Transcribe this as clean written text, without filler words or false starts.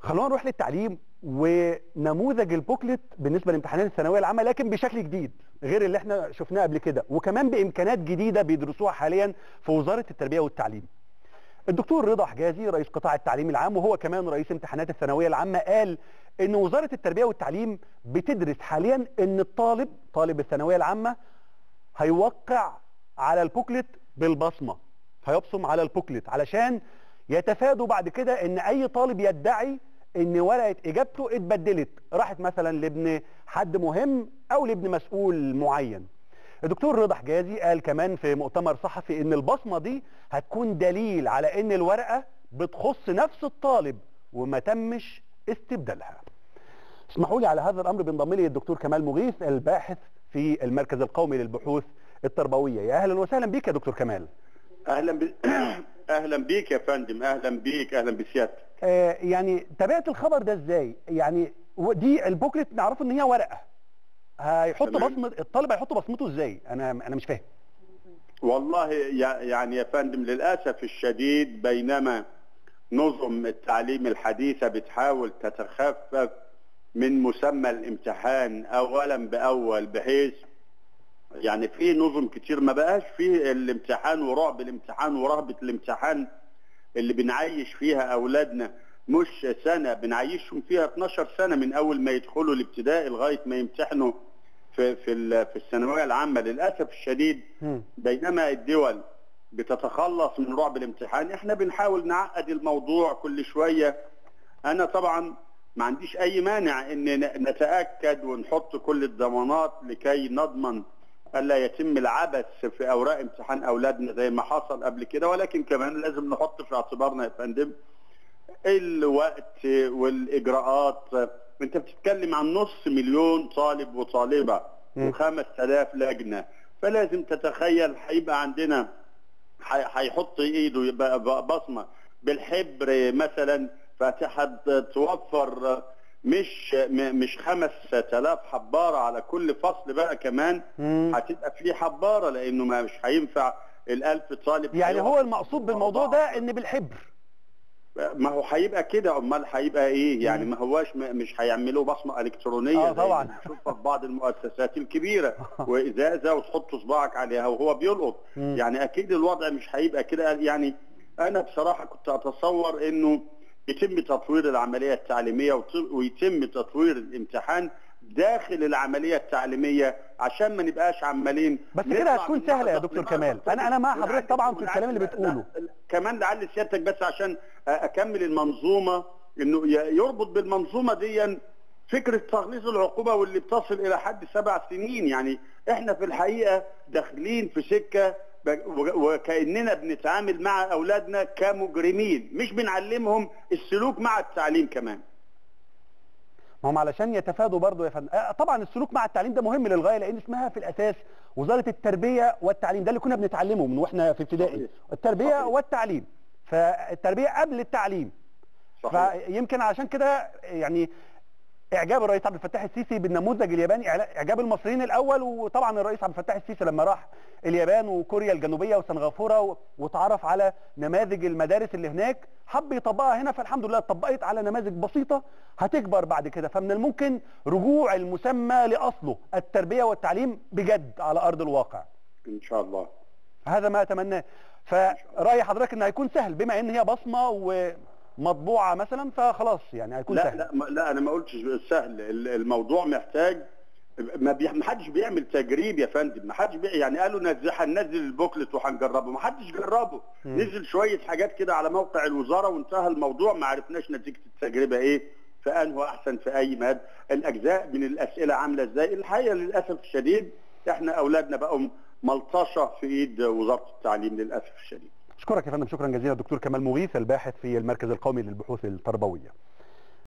خلونا نروح للتعليم ونموذج البوكليت بالنسبه لامتحانات الثانويه العامه، لكن بشكل جديد غير اللي احنا شفناه قبل كده، وكمان بامكانات جديده بيدرسوها حاليا في وزاره التربيه والتعليم. الدكتور رضا حجازي رئيس قطاع التعليم العام وهو كمان رئيس امتحانات الثانويه العامه قال ان وزاره التربيه والتعليم بتدرس حاليا ان طالب الثانويه العامه هيوقع على البوكليت بالبصمه، هيبصم على البوكليت علشان يتفادوا بعد كده ان اي طالب يدعي ان ورقه اجابته اتبدلت، راحت مثلا لابن حد مهم او لابن مسؤول معين. الدكتور رضا حجازي قال كمان في مؤتمر صحفي ان البصمه دي هتكون دليل على ان الورقه بتخص نفس الطالب وما تمش استبدالها. اسمحوا لي على هذا الامر بينضم لي الدكتور كمال مغيث الباحث في المركز القومي للبحوث التربويه. يا اهلا وسهلا بيك يا دكتور كمال. اهلا بيك يا فندم، اهلا بيك، اهلا بسيادتك. يعني تابعت الخبر ده ازاي؟ يعني دي البوكلت نعرفه ان هي ورقه هيحط بصمه، الطالب هيحط بصمته ازاي؟ انا مش فاهم والله يعني يا فندم. للاسف الشديد بينما نظم التعليم الحديثه بتحاول تتخفف من مسمى الامتحان اولا باول، بحيث يعني في نظم كتير ما بقاش فيه الامتحان ورعب الامتحان ورهبه الامتحان اللي بنعيش فيها اولادنا، مش سنه بنعيشهم فيها 12 سنه من اول ما يدخلوا الابتدائي لغايه ما يمتحنوا في الثانويه العامه للاسف الشديد. بينما الدول بتتخلص من رعب الامتحان احنا بنحاول نعقد الموضوع كل شويه. انا طبعا ما عنديش اي مانع ان نتاكد ونحط كل الضمانات لكي نضمن الا يتم العبث في اوراق امتحان اولادنا زي ما حصل قبل كده، ولكن كمان لازم نحط في اعتبارنا يا فندم الوقت والاجراءات. انت بتتكلم عن نص مليون طالب وطالبه و5000 لجنه، فلازم تتخيل هيبقى عندنا هيحط ايده يبقى بصمه بالحبر مثلا، فهتوفر مش 5000 حباره على كل فصل، بقى كمان هتبقى في حباره لانه مش هينفع ال1000 طالب. يعني هو المقصود بالموضوع ده ان بالحبر، ما هو هيبقى كده، امال هيبقى ايه؟ يعني ما هواش مش هيعملوا بصمه الكترونيه طبعا بنشوفها في بعض المؤسسات الكبيره وازازه وتحط صباعك عليها وهو بيلقط. يعني اكيد الوضع مش هيبقى كده. يعني انا بصراحه كنت اتصور انه يتم تطوير العملية التعليمية ويتم تطوير الامتحان داخل العملية التعليمية عشان ما نبقاش عمالين. بس كده هتكون سهلة يا دكتور كمال. انا مع حضرتك طبعا في الكلام اللي بتقوله. كمان لعل سيادتك بس عشان اكمل المنظومة، انه يربط بالمنظومة دي فكرة تخليص العقوبة واللي بتصل الى حد 7 سنين. يعني احنا في الحقيقة داخلين في سكة وكأننا بنتعامل مع أولادنا كمجرمين، مش بنعلمهم السلوك مع التعليم كمان. ما هم علشان يتفادوا برضه يا فندم. طبعا السلوك مع التعليم ده مهم للغاية، لأن اسمها في الأساس وزارة التربية والتعليم، ده اللي كنا بنتعلمه من واحنا في ابتدائي، التربية والتعليم، فالتربية قبل التعليم. صحيح. فيمكن علشان كده يعني إعجاب الرئيس عبد الفتاح السيسي بالنموذج الياباني إعجاب المصريين الأول، وطبعا الرئيس عبد الفتاح السيسي لما راح اليابان وكوريا الجنوبية وسنغافورة واتعرف على نماذج المدارس اللي هناك حب يطبقها هنا، فالحمد لله اتطبقت على نماذج بسيطة هتكبر بعد كده. فمن الممكن رجوع المسمى لأصله التربية والتعليم بجد على أرض الواقع إن شاء الله. هذا ما أتمناه. فرأي حضرتك إن هيكون سهل بما إن هي بصمة ومطبوعة مثلا فخلاص يعني هيكون سهل؟ لا أنا ما قلتش سهل، الموضوع محتاج ما حدش بيعمل تجريب يا فندم، ما حدش يعني قالوا هننزل البوكلت وهنجربه، ما حدش جربه. نزل شويه حاجات كده على موقع الوزاره وانتهى الموضوع، ما عرفناش نتيجه التجربه ايه، فانه احسن في اي ماده، الاجزاء من الاسئله عامله ازاي. الحقيقه للاسف الشديد احنا اولادنا بقوا ملطشه في ايد وزاره التعليم للاسف الشديد. اشكرك يا فندم، شكرا جزيلا دكتور كمال مغيث الباحث في المركز القومي للبحوث التربويه.